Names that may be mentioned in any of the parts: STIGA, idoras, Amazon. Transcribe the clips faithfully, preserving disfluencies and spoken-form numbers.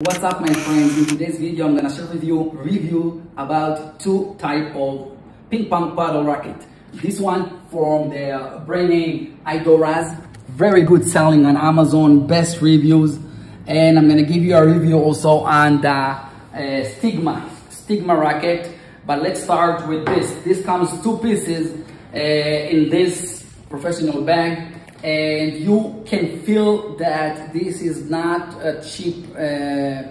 What's up, my friends? In today's video, I'm gonna share with you review about two type of ping pong paddle racket. This one from the brand name Idoras, very good selling on Amazon, best reviews. And I'm gonna give you a review also on the uh, STIGA STIGA racket. But let's start with this. This comes two pieces uh, in this professional bag. And you can feel that this is not a cheap uh, uh,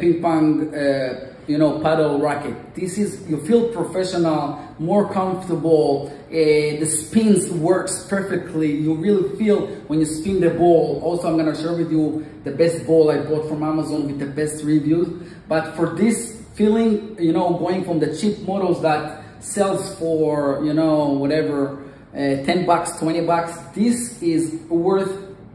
ping pong, uh, you know, paddle racket. This is, you feel professional, more comfortable. Uh, the spins works perfectly. You really feel when you spin the ball. Also, I'm gonna share with you the best ball I bought from Amazon with the best reviews. But for this feeling, you know, going from the cheap models that sells for, you know, whatever. Uh, ten bucks, twenty bucks. This is worth,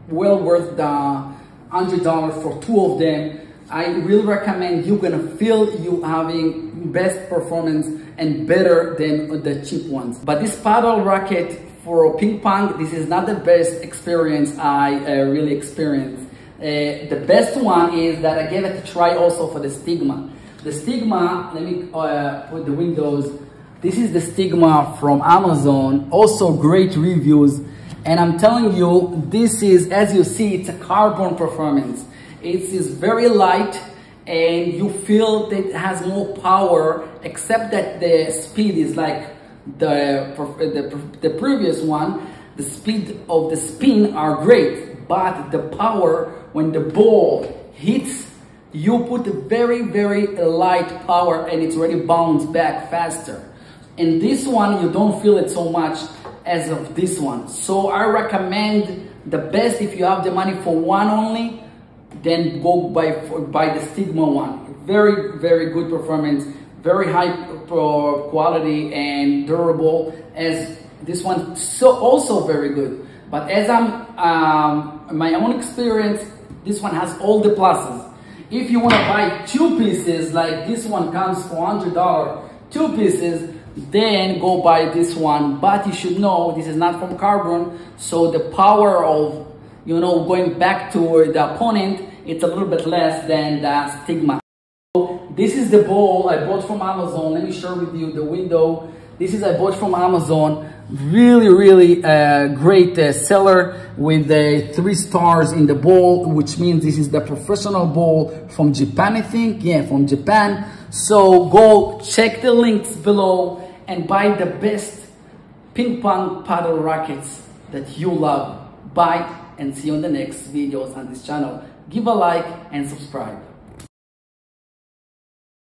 well worth the one hundred dollars for two of them. I really recommend. You're gonna feel you having best performance and better than the cheap ones. But this paddle racket for ping pong, this is not the best experience I uh, really experienced. Uh, the best one is that I gave it a try also for the STIGA. The STIGA, let me uh, put the windows. This is the STIGA from Amazon, also great reviews. And I'm telling you, this is, as you see, it's a carbon performance. It is very light and you feel that it has more power, except that the speed is like the, the, the previous one. The speed of the spin are great, but the power when the ball hits, you put very, very light power and it's already bounced back faster. In this one, you don't feel it so much as of this one. So I recommend the best, if you have the money for one only, then go buy, for, buy the STIGA one. Very, very good performance, very high quality and durable, as this one, so also very good. But as I'm, um, my own experience, this one has all the pluses. If you wanna buy two pieces, like this one comes for one hundred dollars, two pieces, then go buy this one. But you should know this is not from carbon, so the power of, you know, going back toward the opponent, it's a little bit less than the STIGA. So this is the ball I bought from Amazon. Let me share with you the window. This is I bought from Amazon, really really uh, great uh, seller with the uh, three stars in the ball, which means this is the professional ball from Japan, I think. Yeah, from Japan. So go check the links below and buy the best ping pong paddle rackets that you love. Bye, and see you on the next videos on this channel. Give a like and subscribe.